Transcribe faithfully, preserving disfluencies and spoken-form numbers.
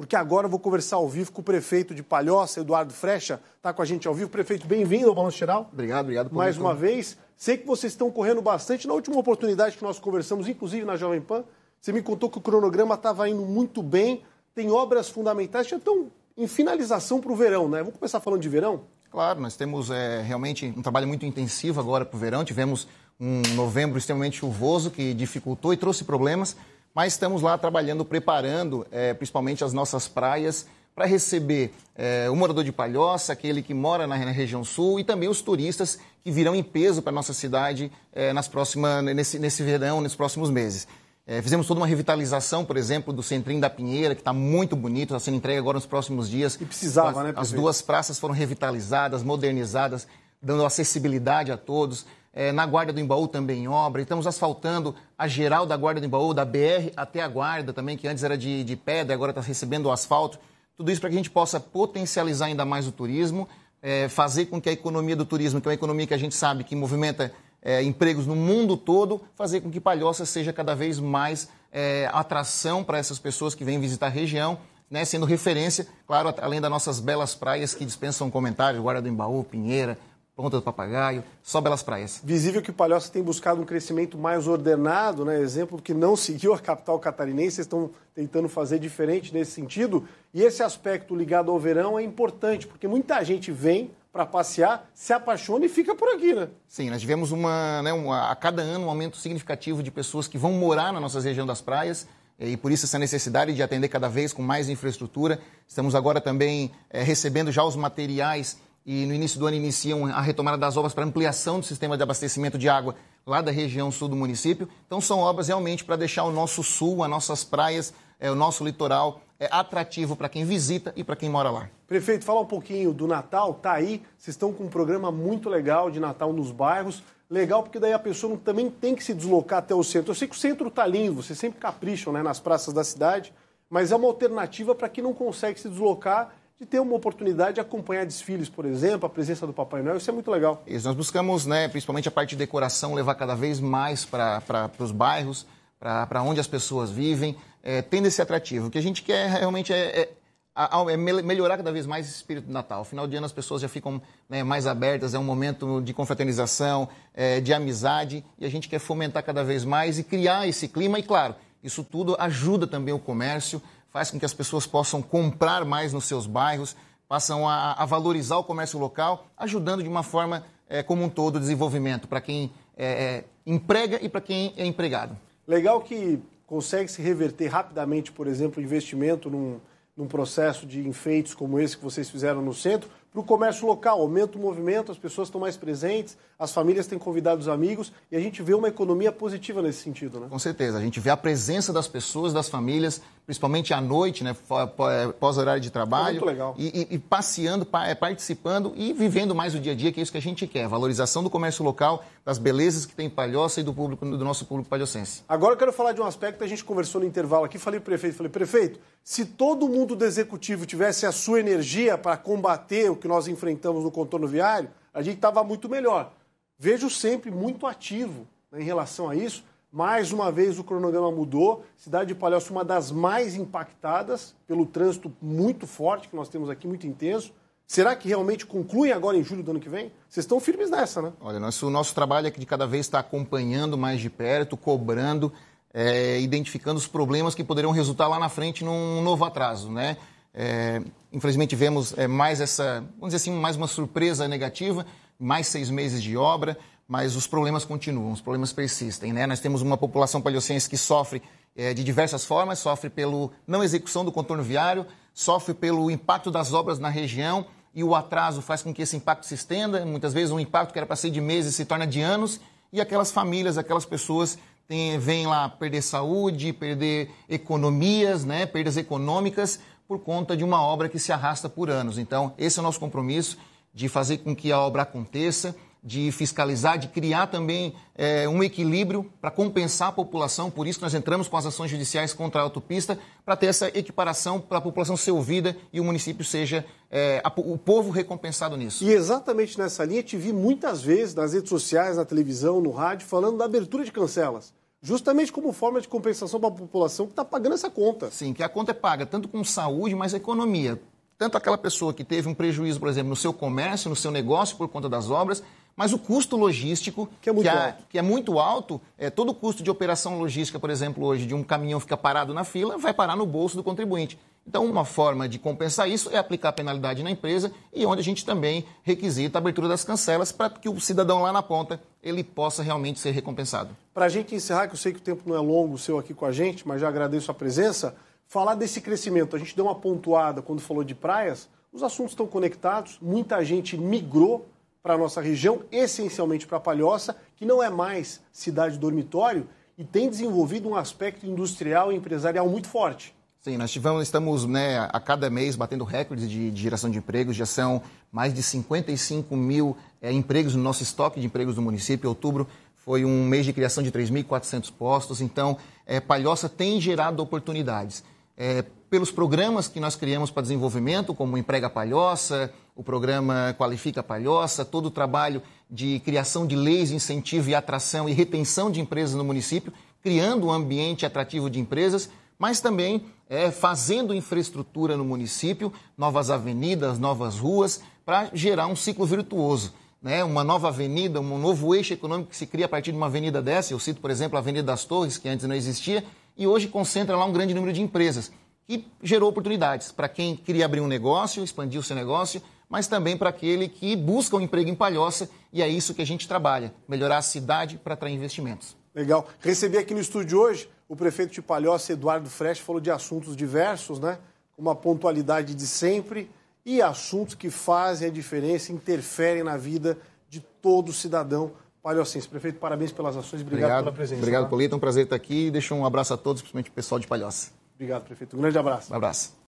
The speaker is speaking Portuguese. porque agora eu vou conversar ao vivo com o prefeito de Palhoça, Eduardo Freccia, está com a gente ao vivo. Prefeito, bem-vindo ao Balanço Geral. Obrigado, obrigado. Por Mais uma conta. vez, sei que vocês estão correndo bastante. Na última oportunidade que nós conversamos, inclusive na Jovem Pan, você me contou que o cronograma estava indo muito bem, tem obras fundamentais que já estão em finalização para o verão, né? Vamos começar falando de verão? Claro, nós temos é, realmente um trabalho muito intensivo agora para o verão. Tivemos um novembro extremamente chuvoso que dificultou e trouxe problemas, mas estamos lá trabalhando, preparando é, principalmente as nossas praias para receber é, o morador de Palhoça, aquele que mora na, na região sul, e também os turistas que virão em peso para a nossa cidade é, nas próximas, nesse, nesse verão, nesses próximos meses. É, fizemos toda uma revitalização, por exemplo, do centrinho da Pinheira, que está muito bonito, está sendo entregue agora nos próximos dias. E precisava, as, né, prefeito? As duas praças foram revitalizadas, modernizadas, dando acessibilidade a todos. É, na Guarda do Imbaú também em obra. Estamos asfaltando a geral da Guarda do Imbaú, da B R até a Guarda também, que antes era de, de pedra, agora está recebendo o asfalto. Tudo isso para que a gente possa potencializar ainda mais o turismo, é, fazer com que a economia do turismo, que é uma economia que a gente sabe que movimenta É, empregos no mundo todo, fazer com que Palhoça seja cada vez mais é, atração para essas pessoas que vêm visitar a região, né, sendo referência, claro, além das nossas belas praias que dispensam comentários, Guarda do Imbaú, Pinheira, Ponta do Papagaio, só belas praias. Visível que Palhoça tem buscado um crescimento mais ordenado, né, exemplo que não seguiu a capital catarinense, estão tentando fazer diferente nesse sentido, e esse aspecto ligado ao verão é importante, porque muita gente vem para passear, se apaixona e fica por aqui, né? Sim, nós tivemos uma, né, uma, a cada ano um aumento significativo de pessoas que vão morar na nossa região das praias, e por isso essa necessidade de atender cada vez com mais infraestrutura. Estamos agora também é, recebendo já os materiais e no início do ano iniciam a retomada das obras para ampliação do sistema de abastecimento de água lá da região sul do município. Então são obras realmente para deixar o nosso sul, as nossas praias, é, o nosso litoral é atrativo para quem visita e para quem mora lá. Prefeito, fala um pouquinho do Natal, tá aí, vocês estão com um programa muito legal de Natal nos bairros, legal porque daí a pessoa também tem que se deslocar até o centro. Eu sei que o centro está lindo, vocês sempre capricham, né, nas praças da cidade, mas é uma alternativa para quem não consegue se deslocar, de ter uma oportunidade de acompanhar desfiles, por exemplo, a presença do Papai Noel, isso é muito legal. Isso, nós buscamos, né, principalmente a parte de decoração, levar cada vez mais para os bairros, para onde as pessoas vivem, é, tendo esse atrativo. O que a gente quer realmente é, é, é melhorar cada vez mais esse espírito do Natal. Final de ano as pessoas já ficam, né, mais abertas, é um momento de confraternização, é, de amizade, e a gente quer fomentar cada vez mais e criar esse clima. E claro, isso tudo ajuda também o comércio, faz com que as pessoas possam comprar mais nos seus bairros, passam a, a valorizar o comércio local, ajudando de uma forma é, como um todo o desenvolvimento, para quem é, é, emprega e para quem é empregado. Legal que consegue se reverter rapidamente, por exemplo, investimento num, num processo de enfeites como esse que vocês fizeram no centro, para o comércio local, aumenta o movimento, as pessoas estão mais presentes, as famílias têm convidado os amigos e a gente vê uma economia positiva nesse sentido, né? Com certeza, a gente vê a presença das pessoas, das famílias, principalmente à noite, né, pós horário de trabalho. É muito legal. E, e, e passeando, participando e vivendo mais o dia a dia, que é isso que a gente quer, valorização do comércio local, das belezas que tem em Palhoça e do, público, do nosso público palhocense. Agora eu quero falar de um aspecto que a gente conversou no intervalo aqui, falei para o prefeito, falei, prefeito, se todo mundo do executivo tivesse a sua energia para combater o que nós enfrentamos no contorno viário, a gente estava muito melhor. Vejo sempre muito ativo, né, em relação a isso. Mais uma vez o cronograma mudou. Cidade de Palhoça, uma das mais impactadas pelo trânsito muito forte que nós temos aqui, muito intenso. Será que realmente concluem agora em julho do ano que vem? Vocês estão firmes nessa, né? Olha, nosso, o nosso trabalho é que de cada vez está acompanhando mais de perto, cobrando, é, identificando os problemas que poderiam resultar lá na frente num novo atraso, né? É, infelizmente vemos é, mais essa, vamos dizer assim, mais uma surpresa negativa, mais seis meses de obra, mas os problemas continuam, os problemas persistem, né? Nós temos uma população palhocense que sofre é, de diversas formas, sofre pela não execução do contorno viário, sofre pelo impacto das obras na região e o atraso faz com que esse impacto se estenda, muitas vezes um impacto que era para ser de meses se torna de anos e aquelas famílias, aquelas pessoas têm, vêm lá perder saúde, perder economias, né? Perdas econômicas, por conta de uma obra que se arrasta por anos. Então, esse é o nosso compromisso de fazer com que a obra aconteça, de fiscalizar, de criar também é, um equilíbrio para compensar a população. Por isso que nós entramos com as ações judiciais contra a autopista, para ter essa equiparação, para a população ser ouvida e o município seja, é, a, o povo recompensado nisso. E exatamente nessa linha, te vi muitas vezes nas redes sociais, na televisão, no rádio, falando da abertura de cancelas. justamente como forma de compensação para a população que está pagando essa conta. Sim, que a conta é paga tanto com saúde, mas a economia. Tanto aquela pessoa que teve um prejuízo, por exemplo, no seu comércio, no seu negócio por conta das obras, mas o custo logístico, que é muito que a, alto, que é muito alto é, todo o custo de operação logística, por exemplo, hoje, de um caminhão ficar parado na fila, vai parar no bolso do contribuinte. Então, uma forma de compensar isso é aplicar a penalidade na empresa e onde a gente também requisita a abertura das cancelas para que o cidadão lá na ponta ele possa realmente ser recompensado. Para a gente encerrar, que eu sei que o tempo não é longo o seu aqui com a gente, mas já agradeço a presença, falar desse crescimento. A gente deu uma pontuada quando falou de praias, os assuntos estão conectados, muita gente migrou para a nossa região, essencialmente para Palhoça, que não é mais cidade dormitório e tem desenvolvido um aspecto industrial e empresarial muito forte. Sim, nós tivemos, estamos né, a cada mês batendo recordes de, de geração de empregos, já são mais de cinquenta e cinco mil é, empregos no nosso estoque de empregos do município. Outubro foi um mês de criação de três mil e quatrocentos postos, então é, Palhoça tem gerado oportunidades. É, pelos programas que nós criamos para desenvolvimento, como Emprega Palhoça, o programa Qualifica Palhoça, todo o trabalho de criação de leis de incentivo e atração e retenção de empresas no município, criando um ambiente atrativo de empresas, mas também é, fazendo infraestrutura no município, novas avenidas, novas ruas, para gerar um ciclo virtuoso. Né? Uma nova avenida, um novo eixo econômico que se cria a partir de uma avenida dessa, eu cito, por exemplo, a Avenida das Torres, que antes não existia, e hoje concentra lá um grande número de empresas, que gerou oportunidades para quem queria abrir um negócio, expandir o seu negócio, mas também para aquele que busca um emprego em Palhoça, e é isso que a gente trabalha, melhorar a cidade para atrair investimentos. Legal. Recebi aqui no estúdio hoje o prefeito de Palhoça, Eduardo Freccia, falou de assuntos diversos, né? Uma pontualidade de sempre e assuntos que fazem a diferença, interferem na vida de todo cidadão palhocense. Prefeito, parabéns pelas ações, obrigado, obrigado pela presença. Obrigado, tá? Polito, é um prazer estar aqui e deixo um abraço a todos, principalmente o pessoal de Palhoça. Obrigado, prefeito. Um grande abraço. Um abraço.